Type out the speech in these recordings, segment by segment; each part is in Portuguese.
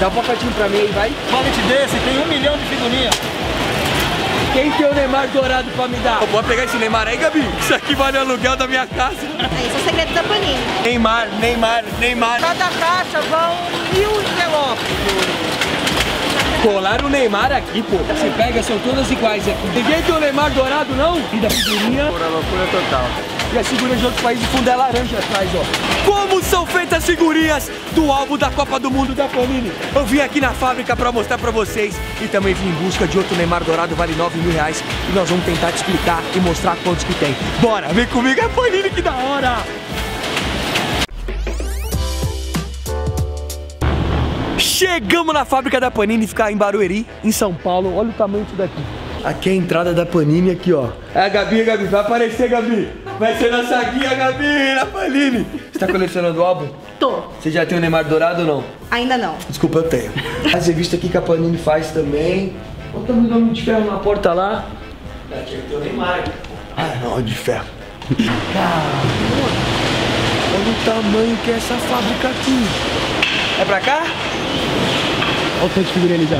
Dá um pacotinho pra mim aí, vai. Palete desse, tem 1 milhão de figurinha. Quem tem o Neymar dourado pra me dar? Vou pegar esse Neymar aí, Gabi. Isso aqui vale o aluguel da minha casa. Esse é o segredo da Panini. Neymar, Neymar, Neymar. Cada caixa vão 1000 envelopes. Colaram o Neymar aqui, pô. Você pega, são todas iguais aqui. Ninguém tem o Neymar dourado, não? E da figurinha. Por loucura total. E a figurinha de outros países, o fundo é laranja atrás, ó. Como são feitas as figurinhas do álbum da Copa do Mundo da Panini? Eu vim aqui na fábrica pra mostrar pra vocês e também vim em busca de outro Neymar dourado, vale 9 mil reais. E nós vamos tentar te explicar e mostrar quantos que tem. Bora, vem comigo, é Panini, que da hora! Chegamos na fábrica da Panini, ficar em Barueri, em São Paulo. Olha o tamanho disso daqui. Aqui é a entrada da Panini, aqui, ó. É a Gabi, Gabi. Vai aparecer, Gabi. Vai ser nossa guia, Gabi, na Panini. Você tá colecionando o álbum? Tô. Você já tem o Neymar dourado ou não? Ainda não. Desculpa, eu tenho. As revistas aqui que a Panini faz também. Olha o tamanho do Homem de Ferro na porta lá. Aqui tem o Neymar. Ah, não, Homem de Ferro. Caramba. Olha o tamanho que é essa fábrica aqui. É pra cá? Olha o tanto de figurinha ali já.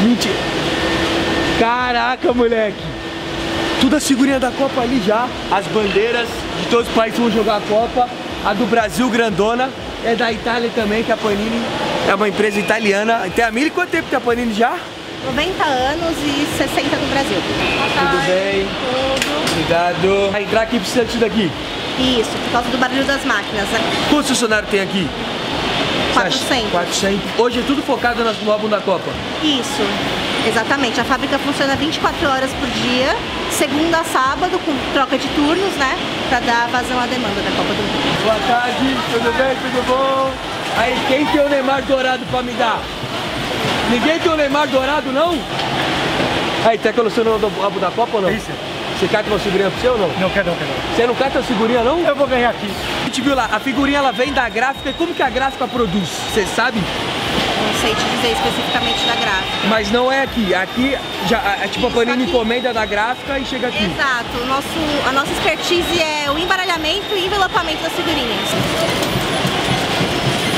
Mentira. Caraca, moleque! Tudo as figurinhas da Copa ali já. As bandeiras de todos os países vão jogar a Copa. A do Brasil, grandona. É da Itália também, que a Panini é uma empresa italiana. Tem a Mili, quanto tempo tem a Panini já? 90 anos e 60 no Brasil. Tudo bem? Tudo. Obrigado. Pra entrar aqui precisa disso daqui? Isso, por causa do barulho das máquinas. Quantos funcionários tem aqui? 400. 400. Hoje é tudo focado no álbum da Copa? Isso. Exatamente, a fábrica funciona 24 horas por dia, segunda a sábado, com troca de turnos, né? Pra dar vazão à demanda da Copa do Mundo. Boa tarde, tudo bem, tudo bom? Aí, quem tem o Neymar dourado pra me dar? Ninguém tem o Neymar dourado, não? Aí, tá colecionando o álbum da Copa ou não? Isso. Você cata uma figurinha pro seu ou não? Não, quero não, quero não. Você não cata uma figurinha, não? Eu vou ganhar aqui. A gente viu lá, a figurinha ela vem da gráfica, e como que a gráfica produz? Você sabe? Não sei te dizer especificamente da gráfica. Mas não é aqui. Aqui, já, tipo, isso, a Panini encomenda da gráfica e chega aqui. Exato. A nossa expertise é o embaralhamento e envelopamento das figurinhas.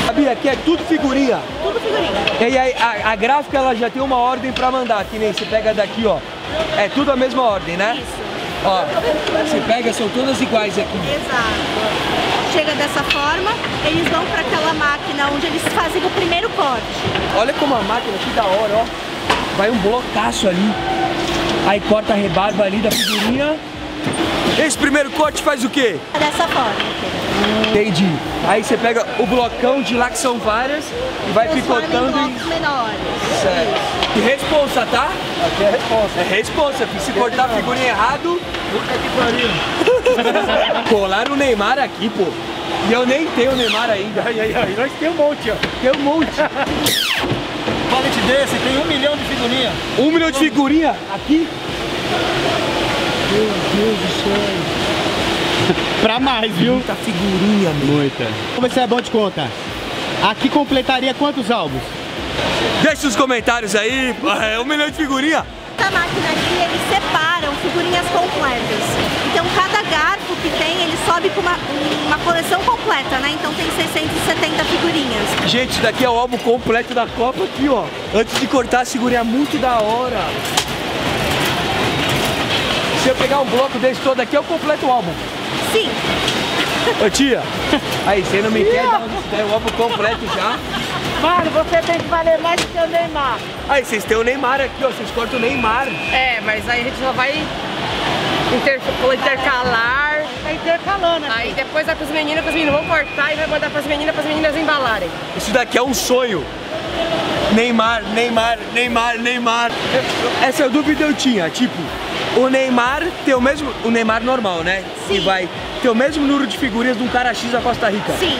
Sabia que é tudo figurinha? Tudo figurinha. E aí, a gráfica ela já tem uma ordem pra mandar, que nem se pega daqui, ó. É tudo a mesma ordem, né? Isso. Ó, você pega, são todas iguais aqui. Exato. Chega dessa forma, eles vão para aquela máquina onde eles fazem o primeiro corte. Olha como a máquina, que da hora, ó. Vai um blocaço ali. Aí corta a rebarba ali da figurinha. Esse primeiro corte faz o quê? Dessa forma. Entendi. Aí você pega o blocão de lá, que são várias, e vai picotando em blocos menores. Certo. Que responsa, tá? Aqui é responsa. É responsa, porque se cortar a figurinha errado... Puta que pariu. Colaram o Neymar aqui, pô. E eu nem tenho o Neymar ainda. Ai, nós tem um monte, ó. Tem um monte. Palete desse, tem 1 milhão de figurinha. 1 milhão de figurinha? Aqui? Meu Deus do céu. Pra mais, viu? Muita figurinha, meu. Muita. Como é que você é bom de conta? Aqui completaria quantos álbuns? Deixa os comentários aí. 1 milhão de figurinha. Essa máquina aqui, eles separam figurinhas completas. Então cada garfo que tem, ele sobe com uma coleção completa, né? Então tem 670 figurinhas. Gente, isso daqui é o álbum completo da Copa aqui, ó. Antes de cortar a figurinha, muito da hora. Se eu pegar um bloco desse todo aqui, eu completo o álbum. Sim. Ô tia, aí você não me quer dar o álbum completo já? Mano, você tem que valer mais do que o Neymar. Aí, vocês têm o Neymar aqui, ó. Vocês cortam o Neymar. É, mas aí a gente só vai intercalar. Vai intercalando. Aí depois vai pros meninos, vão cortar e vai mandar pras meninas embalarem. Isso daqui é um sonho. Neymar, Neymar, Neymar, Neymar. Essa dúvida eu tinha, tipo... O Neymar tem o mesmo... O Neymar normal, né? Sim. Que vai ter o mesmo número de figurinhas de um cara X da Costa Rica. Sim.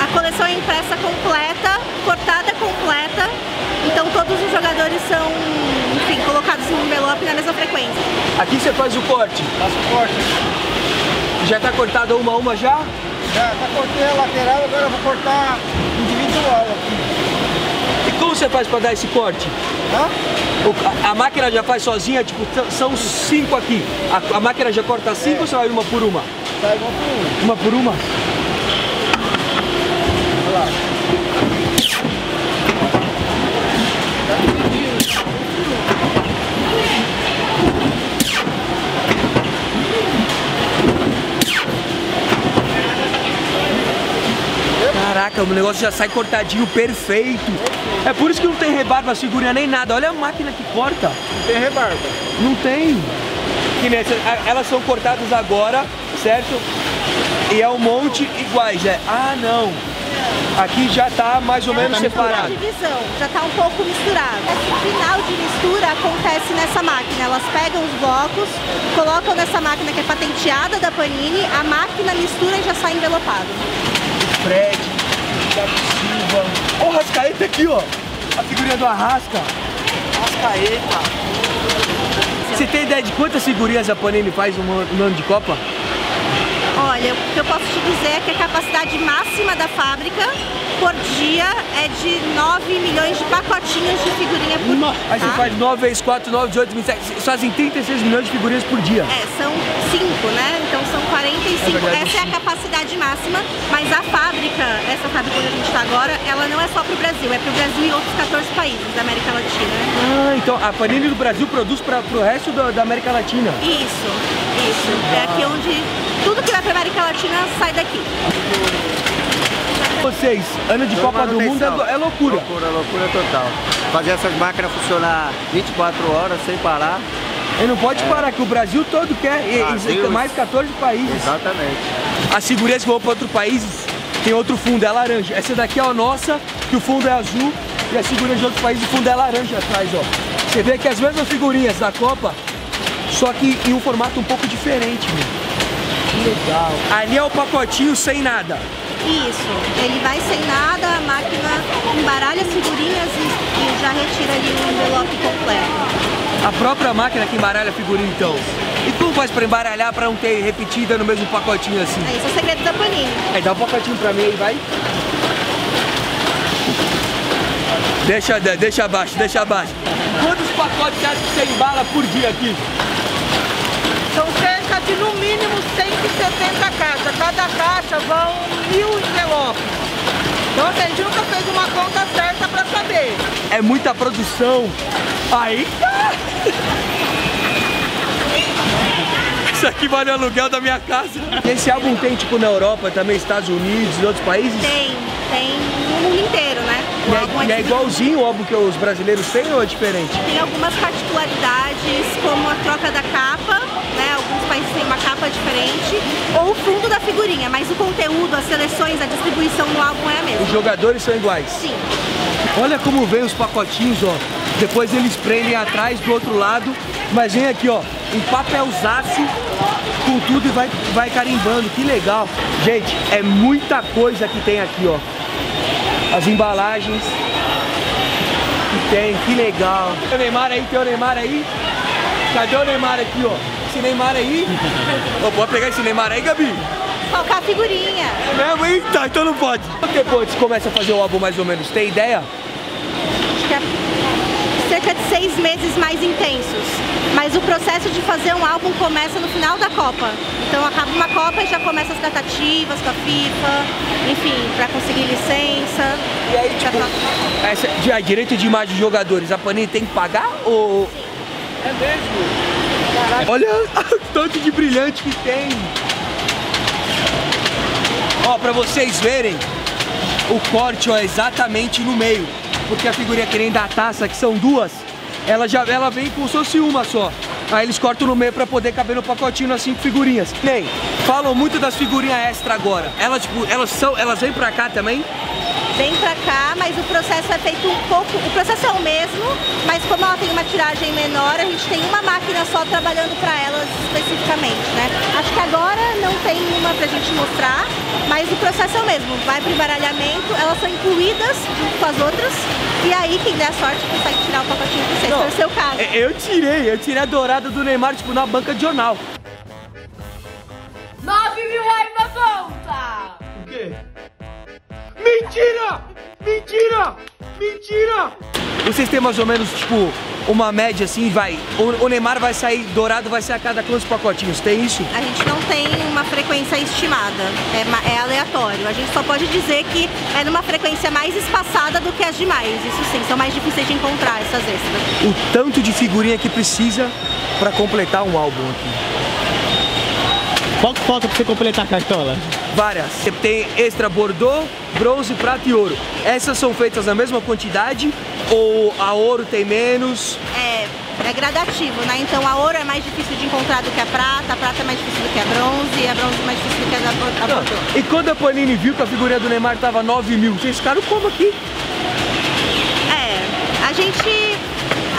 A coleção é impressa completa, cortada completa. Então todos os jogadores são, enfim, colocados no envelope na mesma frequência. Aqui você faz o corte? Faço o corte. Já tá cortada uma a uma já? Já, tá cortei a lateral, agora eu vou cortar individual aqui. E como você faz pra dar esse corte? Hã? A máquina já faz sozinha, tipo, são 5 aqui. A máquina já corta 5 ou sai uma por uma? Sai uma por uma. Uma por uma? Olha lá. Caraca, o negócio já sai cortadinho, perfeito. É por isso que não tem rebarba a figurinha nem nada. Olha a máquina que corta. Não tem rebarba. Não tem. Que nessa, elas são cortadas agora, certo? E é um monte iguais, é. Ah, não. Aqui já tá mais ou menos separado. Divisão, já tá um pouco misturado. Esse final de mistura acontece nessa máquina. Elas pegam os blocos, colocam nessa máquina que é patenteada da Panini, a máquina mistura e já sai envelopado. Fred, Thiago Silva. Ó, o Arrascaeta aqui, ó. A figurinha do Arrasca. Arrascaeta. Você tem ideia de quantas figurinhas a Panini faz no ano de Copa? Olha, o que eu posso te dizer é que a capacidade máxima da fábrica por dia é de 9 milhões de pacotinhos de figurinha por dia. Aí você faz 9 vezes 4, 9, 18, 27, fazem 36 milhões de figurinhas por dia. É, são 5, né? Então são 45. É verdade, essa é a capacidade máxima, mas a fábrica, essa fábrica onde a gente está agora, ela não é só para o Brasil, é para o Brasil e outros 14 países da América Latina. Ah, então a Panini do Brasil produz para o resto da América Latina. Isso, isso. É aqui onde... tudo que vai para América Latina sai daqui. Vocês, ano de Copa do Mundo é loucura. Loucura, loucura total. Fazer essas máquinas funcionar 24 horas sem parar. E não pode parar, que o Brasil todo quer, e mais 14 países. Exatamente. A segurança que vão para outro país tem outro fundo, é laranja. Essa daqui é a nossa, que o fundo é azul, e a segurança de outro país, o fundo é laranja atrás, ó. Você vê que as mesmas figurinhas da Copa, só que em um formato um pouco diferente, meu. Legal. Ali é o pacotinho sem nada. Isso, ele vai sem nada, a máquina embaralha as figurinhas e já retira ali o envelope completo. A própria máquina que embaralha a figurinha, então. E como faz pra embaralhar pra não ter repetida no mesmo pacotinho assim? É isso, é o segredo da Panini. Aí dá um pacotinho pra mim aí, vai. Deixa abaixo, deixa abaixo. Quantos pacotes você acha que você embala por dia aqui? São cerca de, no mínimo, 170 caixas. Cada caixa vão 1000 envelopes. Então, a gente nunca fez uma conta certa pra saber. É muita produção. Aí... isso aqui vale o aluguel da minha casa. Esse álbum tem, tipo, na Europa, também Estados Unidos e outros países? Tem no mundo inteiro, né? E é igualzinho o álbum que os brasileiros têm ou é diferente? Tem algumas particularidades, como a troca da capa, né? Alguns países têm uma capa diferente, ou o fundo da figurinha, mas o conteúdo, as seleções, a distribuição do álbum é a mesma. Os jogadores são iguais? Sim. Olha como vem os pacotinhos, ó. Depois eles prendem atrás do outro lado, mas vem aqui, ó, um papelzaço com tudo e vai carimbando, que legal. Gente, é muita coisa que tem aqui, ó. As embalagens que tem, que legal. Tem o Neymar aí, tem o Neymar aí. Cadê o Neymar aqui, ó? Esse Neymar aí. Ô, pode pegar esse Neymar aí, Gabi? Falcar a figurinha. É mesmo? Eita, então não pode. Depois começa a fazer o álbum mais ou menos, tem ideia? Acho que é cerca de 6 meses mais intensos. Mas o processo de fazer um álbum começa no final da Copa. Então acaba uma Copa e já começa as tratativas com a FIFA, enfim, pra conseguir licença. E aí, tipo, essa, direito de imagem de jogadores, a Panini tem que pagar ou... Sim. É mesmo? Caraca. Olha o tanto de brilhante que tem. Ó, pra vocês verem, o corte, ó, é exatamente no meio. Porque a figurinha que nem da taça, que são duas, ela vem com só se uma só. Aí eles cortam no meio pra poder caber no pacotinho nas 5 figurinhas. Ney, falam muito das figurinhas extra agora. Elas, tipo, elas vêm pra cá também? Vem pra cá, mas o processo é feito um pouco... O processo é o mesmo, mas como ela tem uma tiragem menor, a gente tem uma máquina só trabalhando pra elas especificamente, né? Acho que agora não tem uma pra gente mostrar, mas o processo é o mesmo. Vai pro embaralhamento, elas são incluídas junto com as outras, e aí quem der sorte consegue tirar o pacotinho pra vocês, não, é o seu caso. Eu tirei a dourada do Neymar, tipo, na banca de jornal. 9.000 reais na conta! O quê? Mentira! Mentira! Mentira! Vocês têm mais ou menos, tipo, uma média assim, vai... O Neymar vai sair dourado, vai sair a cada quantos pacotinhos? Tem isso? A gente não tem uma frequência estimada. É aleatório. A gente só pode dizer que é numa frequência mais espaçada do que as demais. Isso sim, são mais difíceis de encontrar essas extras. O tanto de figurinha que precisa pra completar um álbum aqui. Qual que falta pra você completar a cartola? Várias. Você tem extra bordô, bronze, prata e ouro. Essas são feitas na mesma quantidade ou a ouro tem menos? É gradativo, né? Então a ouro é mais difícil de encontrar do que a prata é mais difícil do que a bronze é mais difícil do que a bordô. E quando a Panini viu que a figurinha do Neymar tava 9.000, vocês ficaram como aqui?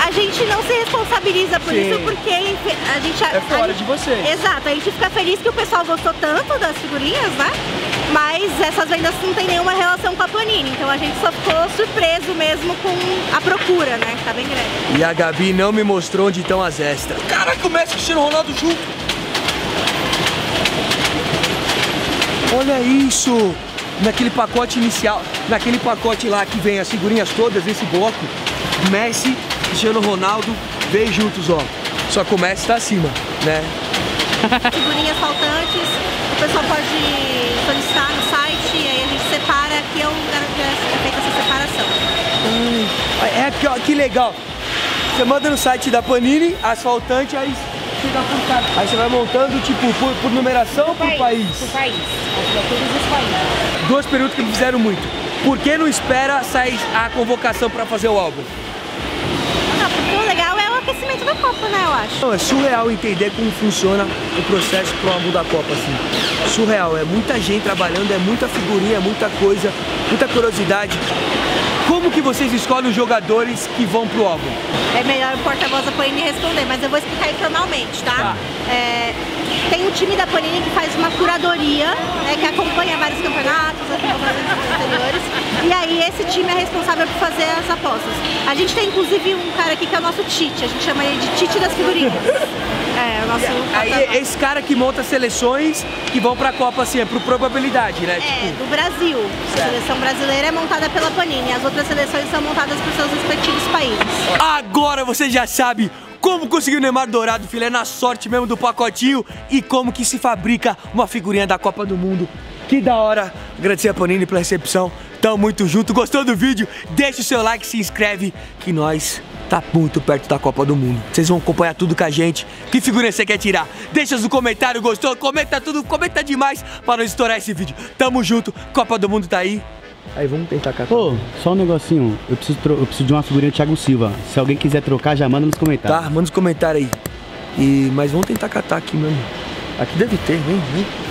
A gente não se responsabiliza por isso, porque a gente... É fora de vocês. Exato, a gente fica feliz que o pessoal gostou tanto das figurinhas, né? Mas essas vendas não tem nenhuma relação com a Panini, então a gente só ficou surpreso mesmo com a procura, né? Tá bem grande. E a Gabi não me mostrou onde estão as extras. Caraca, o Messi e Cristiano Ronaldo junto! Olha isso! Naquele pacote inicial, naquele pacote lá que vem as figurinhas todas desse bloco, Messi, Cristiano Ronaldo, veio juntos, ó. Só que o Messi tá acima, né? Figurinhas faltantes, o pessoal pode solicitar no site, aí a gente separa, que eu garanto que é feita essa separação. Que legal. Você manda no site da Panini, as faltantes, aí você dá por cara. Aí você vai montando, tipo, por numeração ou por país? Por país. Todos os países. Duas perguntas que me fizeram muito. Por que não espera sair a convocação pra fazer o álbum? O legal é o aquecimento da Copa, né, eu acho. Não, é surreal entender como funciona o processo pro álbum da Copa, assim. Surreal, é muita gente trabalhando, é muita figurinha, muita coisa, muita curiosidade. Como que vocês escolhem os jogadores que vão pro álbum? É melhor o porta-voz da Panini responder, mas eu vou explicar informalmente, tá? Tem o time da Panini que faz uma curadoria, né, que acompanha vários campeonatos, anteriores, e aí esse time é responsável por fazer as apostas. A gente tem inclusive um cara aqui que é o nosso Tite, a gente chama ele de Tite das figurinhas. O nosso... Aí esse cara que monta seleções que vão pra Copa, assim, é por probabilidade, né? Do Brasil. Certo. A seleção brasileira é montada pela Panini, as outras seleções são montadas por seus respectivos países. Agora você já sabe como conseguir o Neymar dourado, filho, é na sorte mesmo do pacotinho, e como que se fabrica uma figurinha da Copa do Mundo. Que da hora! Agradecer a Panini pela recepção, tamo muito junto. Gostou do vídeo? Deixa o seu like, se inscreve, que nós tá muito perto da Copa do Mundo. Vocês vão acompanhar tudo com a gente. Que figurinha você quer tirar? Deixa no comentário, gostou? Comenta tudo, comenta demais para não estourar esse vídeo. Tamo junto, Copa do Mundo tá aí. Aí vamos tentar catar. Pô, só um negocinho. Eu preciso de uma figurinha do Thiago Silva. Se alguém quiser trocar, já manda nos comentários. Tá, manda nos comentários aí. Mas vamos tentar catar aqui mesmo. Aqui deve ter, vem.